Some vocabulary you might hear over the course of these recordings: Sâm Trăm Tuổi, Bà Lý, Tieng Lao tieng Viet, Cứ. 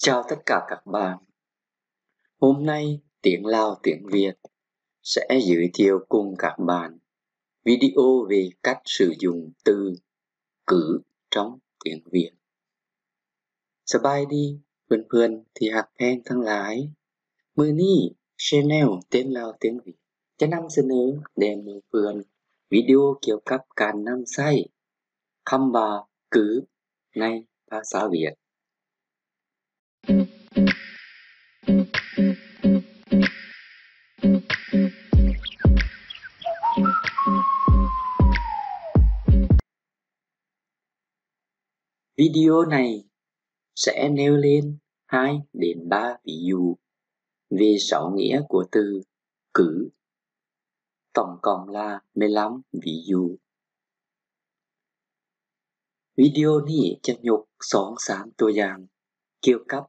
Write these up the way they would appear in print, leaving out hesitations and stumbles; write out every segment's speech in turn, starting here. Chào tất cả các bạn. Hôm nay Tieng Lao tieng Viet sẽ giới thiệu cùng các bạn video về cách sử dụng từ cứ trong tiếng Việt. Sờ bài đi, vườn thì hạt hang thăng lái. Mưa ni, channel Tieng Lao tieng Viet. Cho năm xưa nữa, đem vườn video kiểu cấp cả năm say. Khăm bà cứ ngay ta xã Việt. Video này sẽ nêu lên 2 đến 3 ví dụ về 6 nghĩa của từ cứ, tổng cộng là 15 ví dụ. Video nàyจะยก 2-3 ตัวอย่างเกี่ยวกับ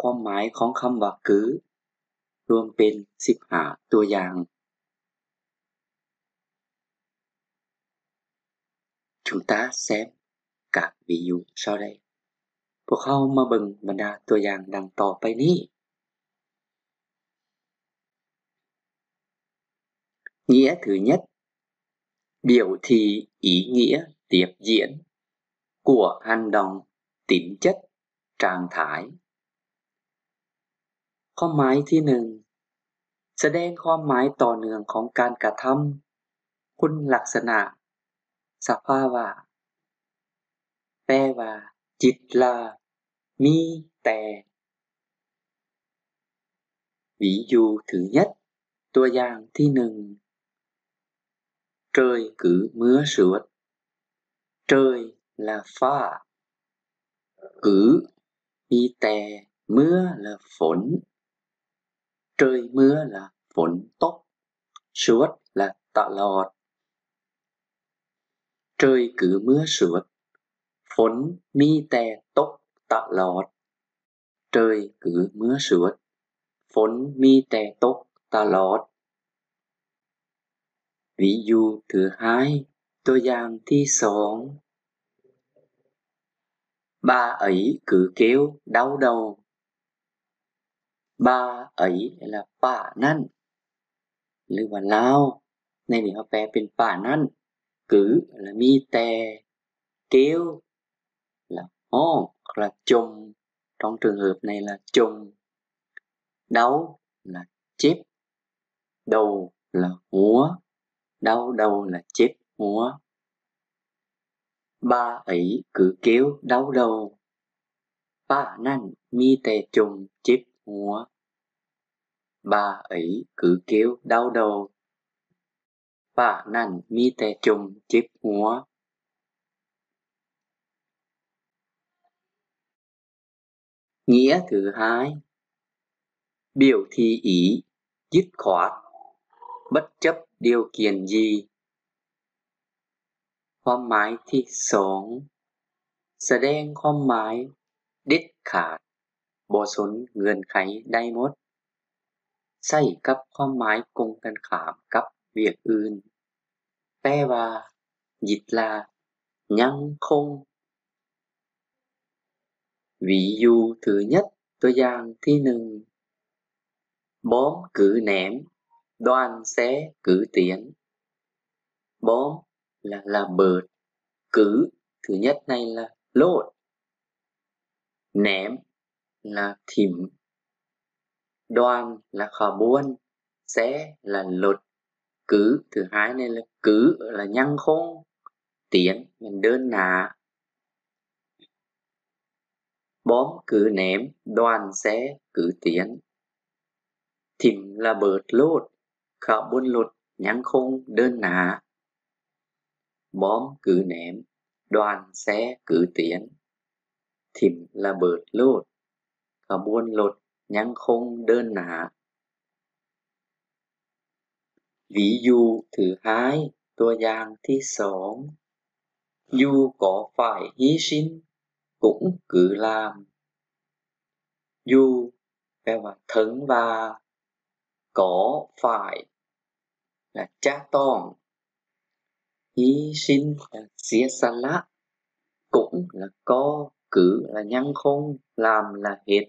ความหมายของคำว่ากือรวมเป็น15ตัวอย่าง Chúng ta xem các ví dụ sau đây. พวกเขามาเบิ่งบรรดาตัวอย่างดังต่อไปนี้ Nghĩa thứ nhất, biểu thị ý nghĩa tiếp diễn của hành động, tính chất, trạng thái. ความหมายที่หนึ่งแสดงความหมายต่อเนื่องของการกระทำคุณลักษณะสภาวะแปลว่าจิตลามีแต่วิยูถือยัดตัวอย่างที่หนึ่ง Trời cứ mưa suốt. Trời là pha, cứมีแต่mưa là phổn. Trời mưa là phổn tốc, suốt là tạ lọt. Trời cứ mưa suốt, phổn mi tè tốc tạ lọt. Trời cứ mưa suốt, phổn mi tè tốc tạ lọt. Ví dụ thứ hai, tôi giảng thi sống. Bà ấy cứ kêu đau đầu. Bà ấy là bà năn, lưu bà lao, nên thì họ vẽ bên bà năn. Cứ là mi tè, kêu là ho, là chùm, trong trường hợp này là chùm. Đau là chết, đầu là húa, đau đầu là chết húa. Bà ấy cứ kêu đau đầu, bà năn mi tè chùm chết húa. Bà ấy cứ kêu đau đầu, bà năn mi tè chùm chết húa. Nghĩa thứ hai, biểu thị ý dứt khoát, bất chấp điều kiện gì. ความหมายที่สองแสดงความหมายเด็ดขาดบ่สนเงื่อนไขใดหมดใส่กับความหมายกงกันขามกับเวียกอื่นแปลว่ายิดลายังคง Ví dụ thứ nhất,ตัวอย่างที่หนึ่ง Bom cứ ném, đoàn xe cứ tiến. Bom là bợt, cứ thứ nhất này là lột, ném là thìm, đoàn là khả buôn, xe là lột. Cứ thứ hai này là cứ là nhăng không, tiến mình đơn nạ. Bom cứ ném, đoàn xe cứ tiến, thìm là bợt lột, khả buôn lột, nhăng không đơn nạ. Bom cứ ném, đoàn xe cứ tiến, thìm là bợt lột, khả buôn lột, nhăng không đơn nạ. Ví dụ thứ hai, tôi giảng thi sống. Dù có phải hy sinh, cũng cứ làm. Dù, phải mà thấn và có phải là cha tòng. Hy sinh là xía xa lạ, cũng là có cứ là nhân không, làm là hết.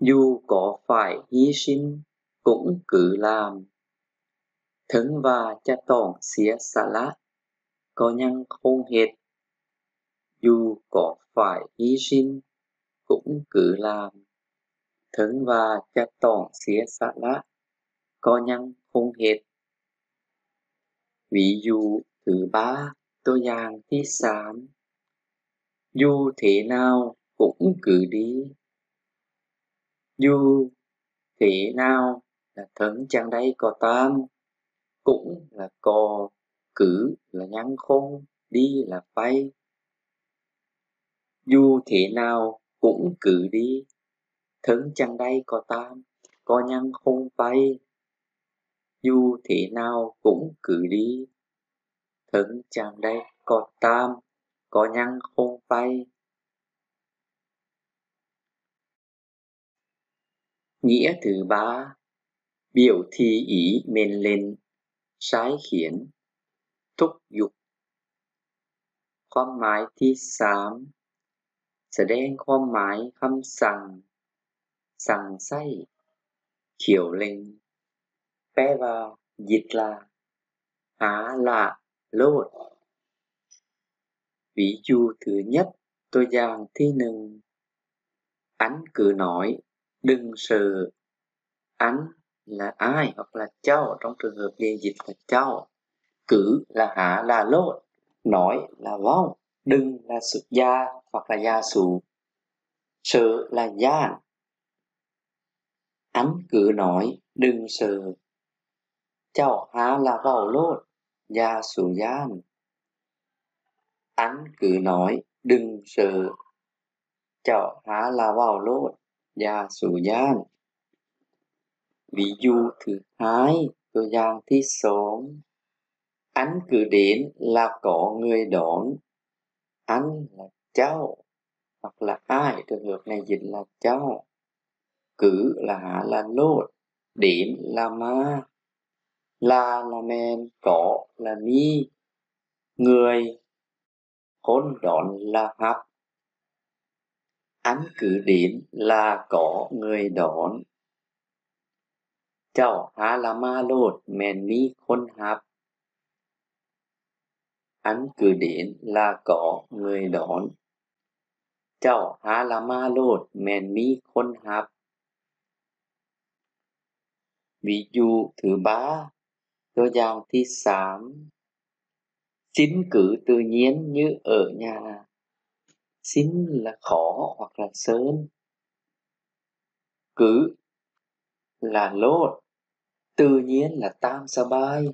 Dù có phải hy sinh, cũng cứ làm. Thứng và cha tỏng xía xa lát, có nhân không hết. Dù có phải hy sinh, cũng cứ làm. Thứng và cha tỏng xía xa lát, có nhân không hết. Ví dụ thứ ba, tôi giảng thi sám. Dù thế nào cũng cứ đi. Dù thế nào là thấn chẳng đây có tam, cũng là cò, cứ là nhắn không, đi là phay. Dù thế nào cũng cứ đi, thấn chẳng đây có tam, có nhắn không phay. Dù thế nào cũng cứ đi, thấn chẳng đây có tam, có nhắn không phay. Nghĩa thứ ba, biểu thị ý mềm lên, sai khiến, thúc giục. Khoam mái thi sám, sẽ đen khoam mái khăm sằng, sằng say, khiểu linh, bé vào, dịch là, á lạ, lốt. Ví dụ thứ nhất, tôi giảng thi nừng. Anh cứ nói, đừng sợ. Anh là ai hoặc là cháu, trong trường hợp liên dịch là cháu. Cứ là hả là lốt, nói là vong, đừng là sự gia hoặc là gia sụ, sợ là gian. Anh cứ nói, đừng sợ. Cháu hả là vào lốt, gia sụ gian. Anh cứ nói, đừng sợ. Cháu hả là vào lốt, gia sụ gian. Ví dụ thứ hai, tôi giảng thi sớm. Anh cứ đến là có người đón. Anh là cháu hoặc là ai, trường hợp này dịch là cháu. Cứ là hả là lốt, đến là ma, là men, có là mi, người, khốn đón là hấp. Anh cứ đến là có người đón. Cháu há là ma lột, mèn mi khôn hạp. Anh cứ đến là có người đón. Cháu há là ma lột, mèn mi khôn hạp. Ví dụ thứ ba, tôi giảng thi sám. Xin cứ tự nhiên như ở nhà. Xin là khó hoặc là sơn. Cứ là lốt, tự nhiên là tam sa bai,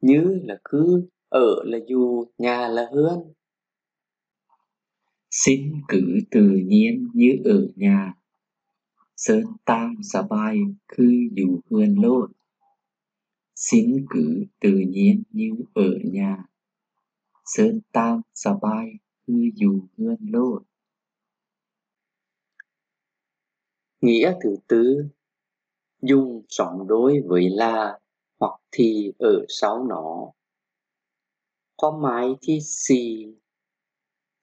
như là cứ, ở là dù, nhà là hương. Xin cứ tự nhiên như ở nhà, sơn tam sa bai, cứ dù hương lốt. Xin cứ tự nhiên như ở nhà, sơn tam sa bai, cứ dù hương lốt. Nghĩa thứ tư, dùng sóng đối với là hoặc thì ở sau nó. Có mái thì xì,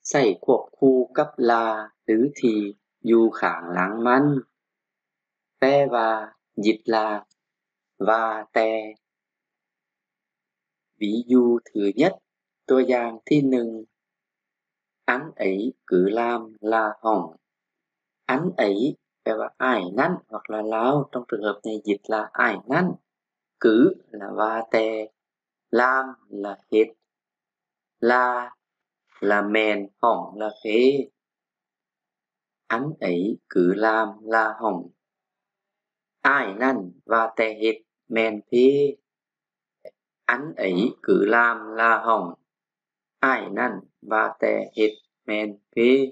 xảy cuộc khu cấp là tứ thì dù kháng láng măn. Te và dịch là và te. Ví dụ thứ nhất, tôi giảng thi nừng. Anh ấy cứ làm là hỏng. Anh ấy và ải năn hoặc là lao, trong trường hợp này dịch là ải năn. Cứ là va tè, làm là hết, là mèn, hỏng là phế. Anh ấy cứ làm là hỏng, ải năn và tè hết, mèn phế. Anh ấy cứ làm là hỏng, ải năn và tè hết, mèn phế.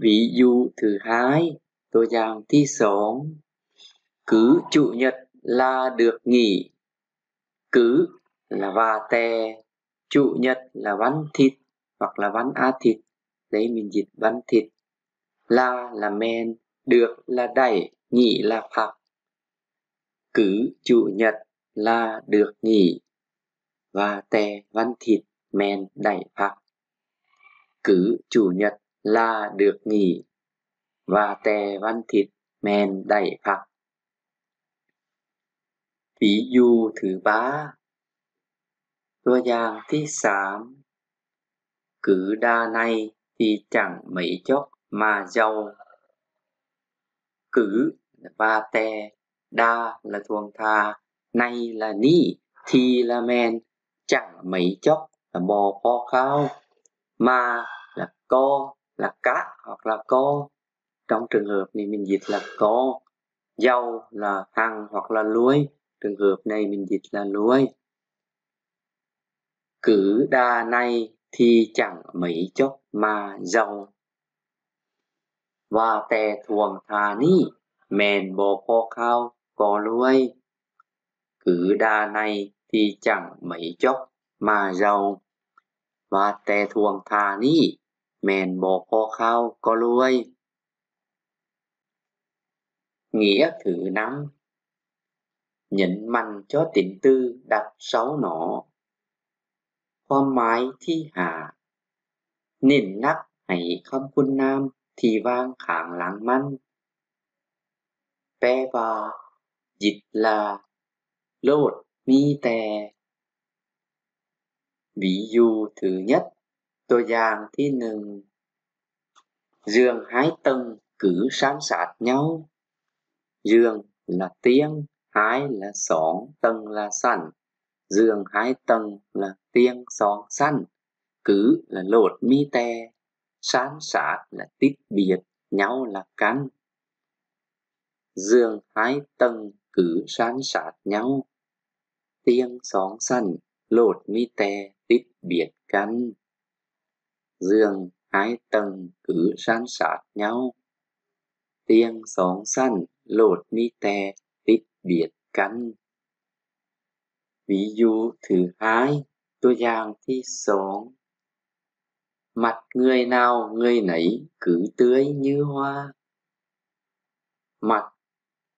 Ví dụ thứ hai, tôi giảng thi sớm. Cứ chủ nhật là được nghỉ. Cứ là và tè, chủ nhật là văn thịt hoặc là văn á thịt. Đấy mình dịch văn thịt. Là men, được là đẩy, nghỉ là phạt. Cứ chủ nhật là được nghỉ. Và tè văn thịt, men đẩy phạt. cứ chủ nhật là được nghỉ, và tè văn thịt men đẩy phạt. Ví dụ thứ 3. Tôi giang thứ 3. Cứ đa này thì chẳng mấy chốc mà giàu. Cứ và tè, đa là thuồng tha, nay là ni, thi là men, chẳng mấy chốc là bò po khao, mà là co, là cá hoặc là co. Trong trường hợp này mình dịch là co. Giàu là hằng hoặc là lúi, trường hợp này mình dịch là lúi. Cứ đa này thì chẳng mấy chốc mà giàu. Và tè thuồng tha ni, men bò po khao, co lúi. Cứ đa này thì chẳng mấy chốc mà giàu. Và tè thuồng tha ni, men bò po khao, co lúi. Nghĩa thứ 5. Nhấn mạnh cho tính tư đặt sau nó. Con mái thi hạ, nền nắp hãy không quân nam thì vang kháng lãng manh. Pe và dịch là lột ni tè. Ví dụ thứ nhất, tôi giang thi nừng. Giường hái tầng cứ san sát nhau. Giường là tiếng, hái là xóm, tầng là sẵn. Giường hái tầng là tiếng xóm sẵn. Cứ là lột mi tè. San sát là tách biệt, nhau là căn. Giường hái tầng cứ san sát nhau. Tiếng xóm sẵn, lột mi tè, tách biệt căn. Giường hái tầng cứ san sát nhau. Tiếng xóm sẵn, lột mi tè, tách biệt căn. Ví dụ thứ 2, tôi giang thi xóm. Mặt người nào người nấy cứ tươi như hoa. Mặt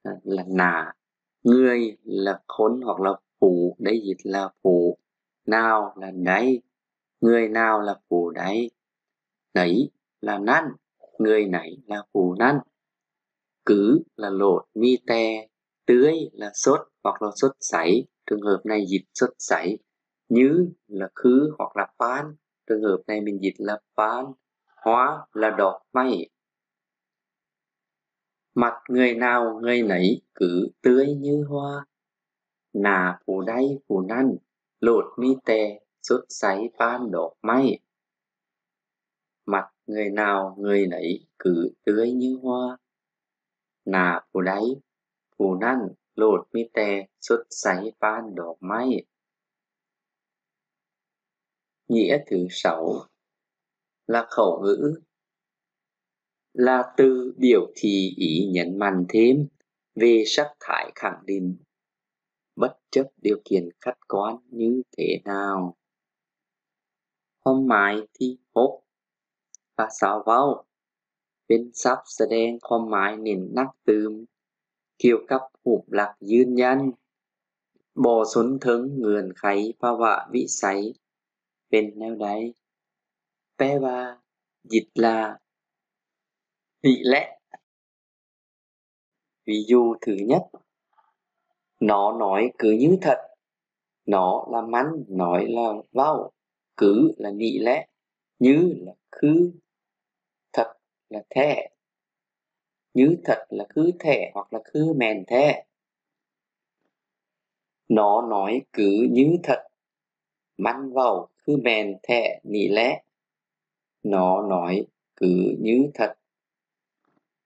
là nả, người là khốn hoặc là phủ, đây dịch là phủ. Nào là nấy, người nào là phủ đấy. Nấy là năn, người nấy là phủ năn. Cứ là lột mi tè, tưới là sốt hoặc là sốt sấy, trường hợp này dịch sốt sấy. Như là khứ hoặc là phán, trường hợp này mình dịch là phán. Hóa là đọt mây. Mặt người nào người nấy cứ tươi như hoa. Nà phủ đây phủ năn, lột mi tè, sốt sấy, phán, đọt mây. Mặt người nào người nấy cứ tươi như hoa. Nà phủ đấy, phủ năn, lột mi tè, sốt sấy, phan, đỏ máy. Nghĩa thứ 6 là khẩu ngữ, là từ biểu thị ý nhấn mạnh thêm về sắc thái khẳng định, bất chấp điều kiện khách quan như thế nào. Hôm mai thì hốt và xáo vào. Bên sắp sẽ đen khom mái nền nắp tùm. Kiều cấp hụp lạc dương nhân. Bò xuân thứng ngườn kháy pha vạ vĩ sáy. Bên nêu đáy. Pé ba dịch là vị lẽ. Ví dụ thứ nhất. Nó nói cứ như thật. Nó là mắn, nói là vào. Cứ là vị lẽ. Như là khứ. Là thẻ. Như thật là cứ thẻ hoặc là cứ mèn thẻ. Nó nói cứ như thật. Măn vào cứ mèn thẻ nị lẽ. Nó nói cứ như thật.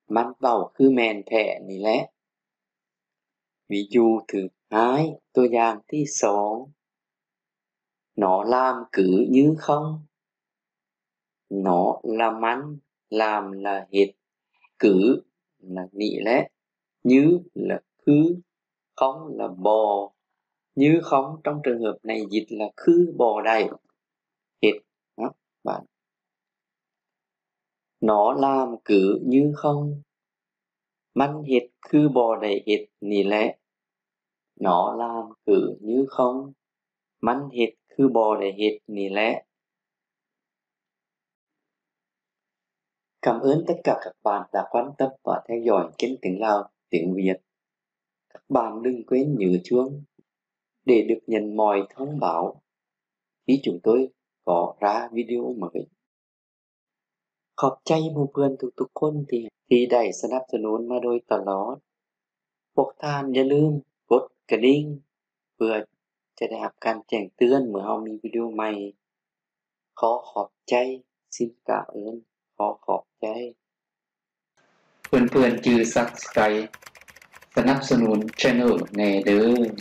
Măn vào cứ mèn thẻ nị lẽ. Ví dụ thứ 2, tôi giang thi số. Nó làm cứ như không. Nó là măn. Làm là hết, cứ là nị lẽ, như là khứ, không là bò. Như không trong trường hợp này dịch là khứ bò đầy. Hết, đó, bạn. Nó làm cứ như không. Măn hết, khứ bò đầy hết, nị lẽ. Nó làm cứ như không. Măn hết, khứ bò đầy hết, nị lẽ. Cảm ơn tất cả các bạn đã quan tâm và theo dõi kênh Tiếng Lào, Tiếng Việt. Các bạn đừng quên nhớ chuông để được nhận mọi thông báo khi chúng tôi có ra video mới. Khóc chay một vườn thuộc tục khôn thì đẩy sẵn áp thân ôn mà đôi tỏ lót. Bốc than nhớ lương, bốt cả đinh, vừa chạy đại hạp càng chàng tươn mở hôm video mày. Khó khóc chay, xin cảm ơn. Khó khóc chay. Phương chư subscribe, sẵn áp thân ôn channel nè đứa.